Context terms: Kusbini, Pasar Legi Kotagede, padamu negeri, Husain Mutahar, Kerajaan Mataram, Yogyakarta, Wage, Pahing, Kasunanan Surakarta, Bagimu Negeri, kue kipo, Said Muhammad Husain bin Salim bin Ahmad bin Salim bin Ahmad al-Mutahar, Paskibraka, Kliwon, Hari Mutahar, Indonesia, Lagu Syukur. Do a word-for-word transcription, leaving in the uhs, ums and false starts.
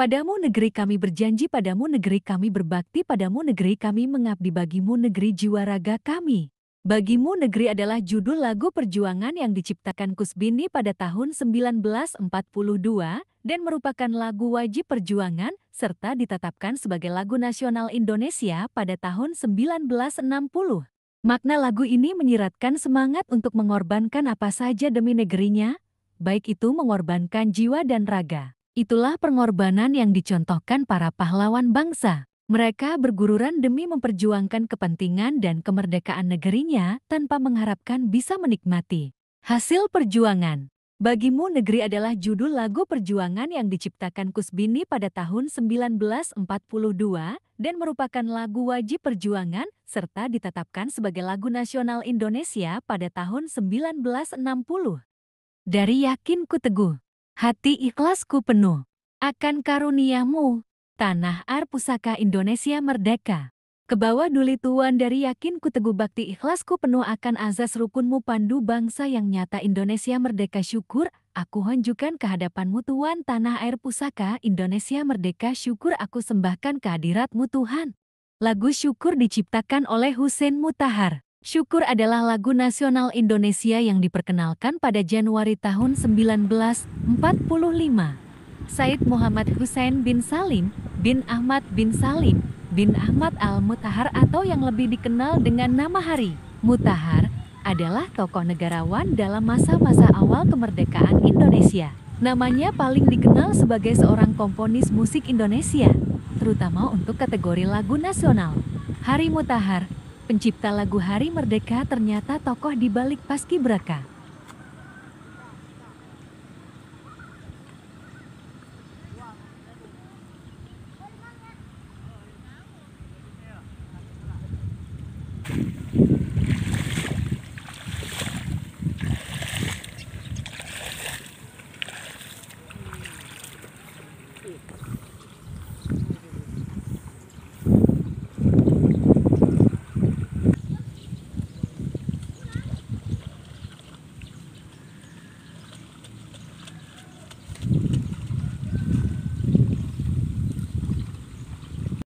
Padamu negeri kami berjanji, padamu negeri kami berbakti, padamu negeri kami mengabdi, bagimu negeri jiwa raga kami. Bagimu Negeri adalah judul lagu perjuangan yang diciptakan Kusbini pada tahun seribu sembilan ratus empat puluh dua dan merupakan lagu wajib perjuangan serta ditetapkan sebagai lagu nasional Indonesia pada tahun seribu sembilan ratus enam puluh. Makna lagu ini menyiratkan semangat untuk mengorbankan apa saja demi negerinya, baik itu mengorbankan jiwa dan raga. Itulah pengorbanan yang dicontohkan para pahlawan bangsa. Mereka bergururan demi memperjuangkan kepentingan dan kemerdekaan negerinya tanpa mengharapkan bisa menikmati hasil perjuangan. Bagimu Negeri adalah judul lagu perjuangan yang diciptakan Kusbini pada tahun seribu sembilan ratus empat puluh dua dan merupakan lagu wajib perjuangan serta ditetapkan sebagai lagu nasional Indonesia pada tahun seribu sembilan ratus enam puluh. Dari yakinku teguh, hati ikhlasku penuh akan karuniamu. Tanah Air Pusaka Indonesia Merdeka. Kebawa duli tuan dari yakinku teguh, bakti ikhlasku penuh akan azas rukunmu, pandu bangsa yang nyata Indonesia Merdeka. Syukur aku honjukan kehadapanmu Tuhan, Tanah Air Pusaka Indonesia Merdeka. Syukur aku sembahkan kehadiratmu Tuhan. Lagu Syukur diciptakan oleh Husain Mutahar. Syukur adalah lagu nasional Indonesia yang diperkenalkan pada Januari tahun seribu sembilan ratus empat puluh lima. Said Muhammad Husain bin Salim bin Ahmad bin Salim bin Ahmad al-Mutahar atau yang lebih dikenal dengan nama Hari Mutahar adalah tokoh negarawan dalam masa-masa awal kemerdekaan Indonesia. Namanya paling dikenal sebagai seorang komponis musik Indonesia, terutama untuk kategori lagu nasional. Hari Mutahar, pencipta lagu Hari Merdeka, ternyata tokoh di balik Paskibraka.